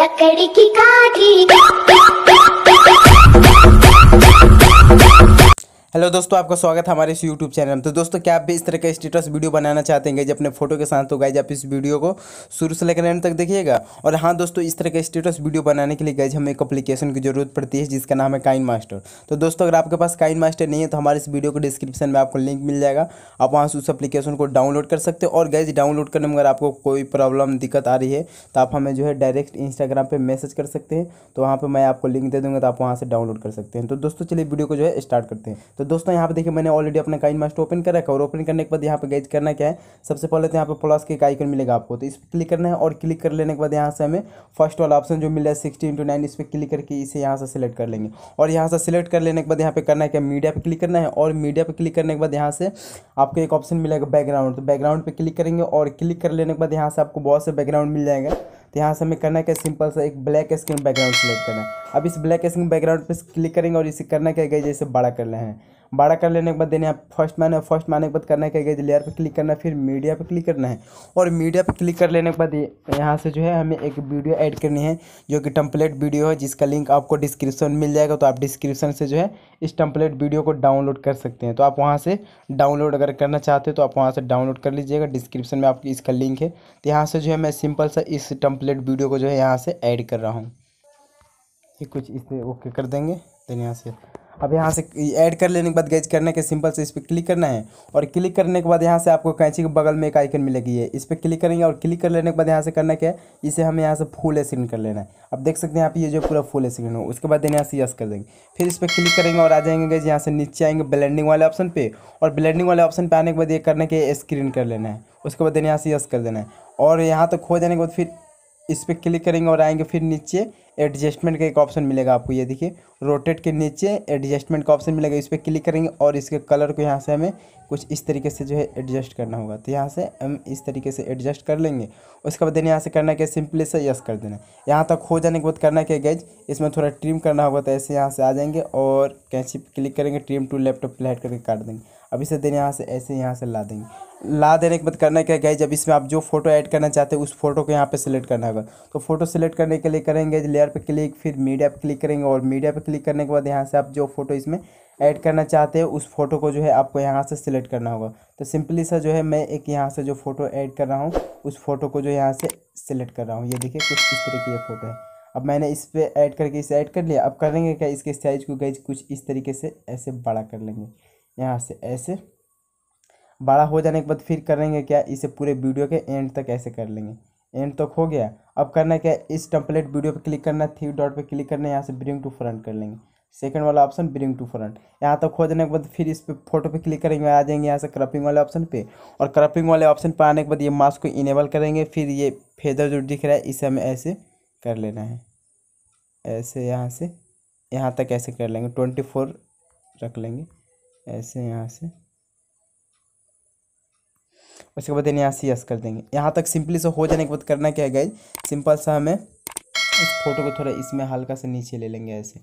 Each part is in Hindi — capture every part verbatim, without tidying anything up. लकड़ी की काठी। हेलो दोस्तों, आपका स्वागत है हमारे इस यूट्यूब चैनल में। तो दोस्तों, क्या आप भी इस तरह का स्टेटस वीडियो बनाना चाहते हैं अपने फोटो के साथ? तो गाइज आप इस वीडियो को शुरू से लेकर एंड तक देखिएगा। और हाँ दोस्तों, इस तरह का स्टेटस वीडियो बनाने के लिए गाइज हमें एक एप्लीकेशन की जरूरत पड़ती है जिसका नाम है काइनमास्टर। तो दोस्तों, अगर आपके पास काइनमास्टर नहीं है तो हमारे इस वीडियो को डिस्क्रिप्शन में आपको लिंक मिल जाएगा, आप वहाँ से उस एप्लीकेशन को डाउनलोड कर सकते हो। और गाइज डाउनलोड करने में अगर आपको कोई प्रॉब्लम दिक्कत आ रही है तो आप हमें जो है डायरेक्ट इंस्टाग्राम पर मैसेज कर सकते हैं, तो वहाँ पर मैं आपको लिंक दे दूँगा, तो आप वहाँ से डाउनलोड कर सकते हैं। तो दोस्तों चलिए वीडियो को जो है स्टार्ट करते हैं। तो दोस्तों यहाँ पे देखिए, मैंने ऑलरेडी अपना काइनमास्टर ओपन कर रखा है। और ओपन करने के बाद यहाँ पे गाइज करना क्या है, सबसे पहले तो यहाँ पे प्लस के आइकन मिलेगा आपको, तो इस पर क्लिक करना है। और क्लिक कर लेने के बाद यहाँ से हमें फर्स्ट वाला ऑप्शन जो मिला है सिक्सटी इंटू नाइन, इस पर क्लिक करके इसे यहाँ से सिलेक्ट कर लेंगे। और यहाँ से सिलेक्ट कर लेने के बाद यहाँ पे करना है क्या, मीडिया पर क्लिक करना है। और मीडिया पर क्लिक करने के बाद यहाँ से आपको एक ऑप्शन मिलेगा बैकग्राउंड, तो बैकग्राउंड पर क्लिक करेंगे। और क्लिक कर लेने के बाद यहाँ से आपको बहुत से बैकग्राउंड मिल जाएगा, तो यहाँ से हमें करना है क्या, सिंपल सा एक ब्लैक स्क्रीन बैकग्राउंड सेलेक्ट करना है। अब इस ब्लैक स्क्रीन बैकग्राउंड पे क्लिक करेंगे और इसे करना क्या गया, जैसे बड़ा कर लेना है। बड़ा कर लेने के बाद देने आप फर्स्ट मैन है, फर्स्ट मैन के बाद करना क्या गया, लेयर पे क्लिक करना है, फिर मीडिया पे क्लिक करना है। और मीडिया पे क्लिक कर लेने के बाद यहाँ से जो है हमें एक वीडियो ऐड करनी है जो कि टम्पलेट वीडियो है, जिसका लिंक आपको डिस्क्रिप्शन मिल जाएगा। तो आप डिस्क्रिप्शन से जो है इस टम्पलेट वीडियो को डाउनलोड कर सकते हैं, तो आप वहाँ से डाउनलोड अगर करना चाहते हो तो आप वहाँ से डाउनलोड कर लीजिएगा, डिस्क्रिप्शन में आपकी इसका लिंक है। तो यहाँ से जो है मैं सिंपल सा इस टम्पलेट वीडियो को जो है यहाँ से ऐड कर रहा हूँ, कुछ इसमें ओके कर देंगे। देन यहाँ से अब यहाँ से ऐड कर लेने के बाद गैज करने के सिंपल से इस पर क्लिक करना है। और क्लिक करने के बाद यहाँ से आपको कैंची के बगल में एक आइकन मिलेगी है, इस पर क्लिक करेंगे। और क्लिक कर लेने के बाद यहाँ से करना क्या है, इसे हमें यहाँ से फुल स्क्रीन कर लेना है। अब देख सकते हैं यहाँ पे ये जो पूरा फुल स्क्रीन हो, उसके बाद यहाँ से यस कर देंगे, फिर इस पर क्लिक करेंगे। और आ जाएंगे गैज यहाँ से नीचे आएंगे ब्लेंडिंग वाले ऑप्शन पे, और ब्लेंडिंग वाले ऑप्शन पर आने के बाद ये करना क्या, स्क्रीन कर लेना है। उसके बाद यहाँ से यस कर देना है। और यहाँ तक हो जाने के बाद फिर इस पर क्लिक करेंगे। और आएंगे फिर नीचे एडजस्टमेंट का एक ऑप्शन मिलेगा आपको, ये देखिए रोटेट के नीचे एडजस्टमेंट का ऑप्शन मिलेगा, इस पर क्लिक करेंगे। और इसके कलर को यहाँ से हमें कुछ इस तरीके से जो है एडजस्ट करना होगा, तो यहाँ से हम इस तरीके से एडजस्ट कर लेंगे। उसके बाद यहाँ से करना क्या, सिंपली से यस कर देना। यहाँ तक हो जाने के बाद करना क्या गाइज, इसमें थोड़ा ट्रिम करना होगा, तो ऐसे यहाँ से आ जाएंगे और कैंची क्लिक करेंगे, ट्रिम टू लैपटॉप प्लेट करके काट देंगे। अब इसे देने यहाँ से ऐसे यहाँ से ला देंगे। ला देने के बाद करना क्या गाइज, जब इसमें आप जो फोटो ऐड करना चाहते हैं उस फोटो को यहाँ पे सिलेक्ट करना होगा। तो फोटो सिलेक्ट करने के लिए करेंगे लेयर पे क्लिक, फिर मीडिया पे क्लिक करेंगे। और मीडिया पे क्लिक करने के बाद यहाँ से आप जो फोटो इसमें ऐड करना चाहते हैं उस फोटो को जो है आपको यहाँ से सिलेक्ट करना होगा। तो सिंपली सा जो है मैं एक यहाँ से जो फोटो ऐड कर रहा हूँ उस फोटो को जो यहाँ से सिलेक्ट कर रहा हूँ, ये देखिए कुछ इस तरह की ये फोटो है। अब मैंने इस पर ऐड करके इसे ऐड कर लिया। अब करेंगे क्या, इसके साइज को गाइज कुछ इस तरीके से ऐसे बड़ा कर लेंगे, यहाँ से ऐसे बड़ा हो जाने के बाद फिर करेंगे क्या, इसे पूरे वीडियो के एंड तक ऐसे कर लेंगे। एंड तक हो गया। अब करना क्या है, इस टम्पलेट वीडियो पे क्लिक करना, थ्री डॉट पे क्लिक करना है, यहाँ से ब्रिंग टू फ्रंट कर लेंगे, सेकंड वाला ऑप्शन ब्रिंग टू फ्रंट। यहाँ तक हो जाने के बाद फिर इस पर फोटो पे क्लिक करेंगे। आ जाएंगे यहाँ से क्रपिंग वाले ऑप्शन पे, और क्रपिंग वाले ऑप्शन पे आने के बाद ये मास्क को इनेबल करेंगे। फिर ये फेदर जो दिख रहा है इसे हमें ऐसे कर लेना है, ऐसे यहाँ से यहाँ तक ऐसे कर लेंगे, ट्वेंटी फोर रख लेंगे ऐसे यहाँ से। उसके बाद यहाँ से यस कर देंगे। यहाँ तक सिंपली से हो जाने के बाद करना क्या है गाइज, सिंपल सा हमें इस फोटो को थोड़ा इसमें हल्का से नीचे ले लेंगे ऐसे।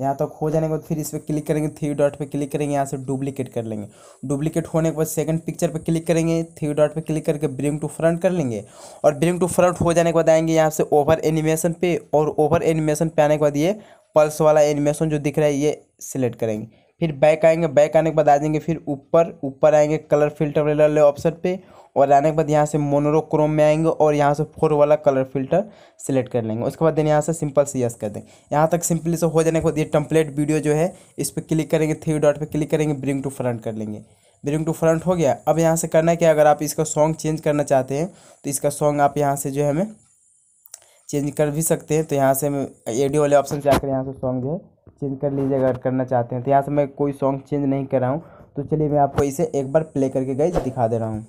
यहाँ तक हो जाने के बाद फिर इस पर क्लिक करेंगे, थ्री डॉट पे क्लिक करेंगे, यहाँ से डुप्लीकेट कर लेंगे। डुप्लीकेट होने के बाद सेकंड पिक्चर पे क्लिक करेंगे, थ्री डॉट पे क्लिक करके ब्रिंग टू फ्रंट कर लेंगे। और ब्रिंग टू फ्रंट हो जाने के बाद आएंगे यहाँ से ओवर एनिमेशन पे, और ओवर एनिमेशन पे आने के बाद ये पल्स वाला एनिमेशन जो दिख रहा है ये सिलेक्ट करेंगे। फिर बैक आएंगे, बैक आने के बाद आ जाएंगे फिर ऊपर ऊपर आएंगे कलर फिल्टर वाले ऑप्शन पे, और आने के बाद यहाँ से मोनोक्रोम में आएंगे और यहाँ से फोर वाला कलर फिल्टर सिलेक्ट कर लेंगे। उसके बाद देन यहाँ से सिंपल से यस कर देंगे। यहाँ तक सिंपली से हो जाने के बाद ये टम्पलेट वीडियो जो है इस पर क्लिक करेंगे, थ्री डॉट पर क्लिक करेंगे, ब्रिंग टू फ्रंट कर लेंगे। ब्रिंग टू फ्रंट हो गया। अब यहाँ से करना है कि अगर आप इसका सॉन्ग चेंज करना चाहते हैं तो इसका सॉन्ग आप यहाँ से जो है हमें चेंज कर भी सकते हैं। तो यहाँ से हम एडियो वाले ऑप्शन से आकर यहाँ से सॉन्ग जो है चेंज कर लीजिए अगर करना चाहते हैं। तो यहाँ से मैं कोई सॉन्ग चेंज नहीं कर रहा हूँ, तो चलिए मैं आपको इसे एक बार प्ले करके गाइज दिखा दे रहा हूँ।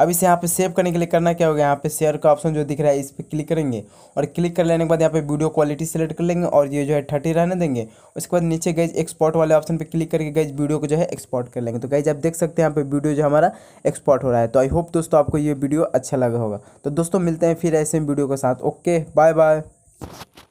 अब इसे यहाँ पे सेव करने के लिए करना क्या होगा, यहाँ पे शेयर का ऑप्शन जो दिख रहा है इस पर क्लिक करेंगे। और क्लिक कर लेने के बाद यहाँ पे वीडियो क्वालिटी सेलेक्ट कर लेंगे और ये जो है थर्टी रहने देंगे। उसके बाद नीचे गाइज एक्सपोर्ट वाले ऑप्शन पे क्लिक करके गाइज वीडियो को जो है एक्सपोर्ट कर लेंगे। तो गाइज आप देख सकते हैं यहाँ पे वीडियो जो हमारा एक्सपोर्ट हो रहा है। तो आई होप दोस्तों आपको ये वीडियो अच्छा लगा होगा। तो दोस्तों मिलते हैं फिर ऐसे वीडियो के साथ। Okay bye bye.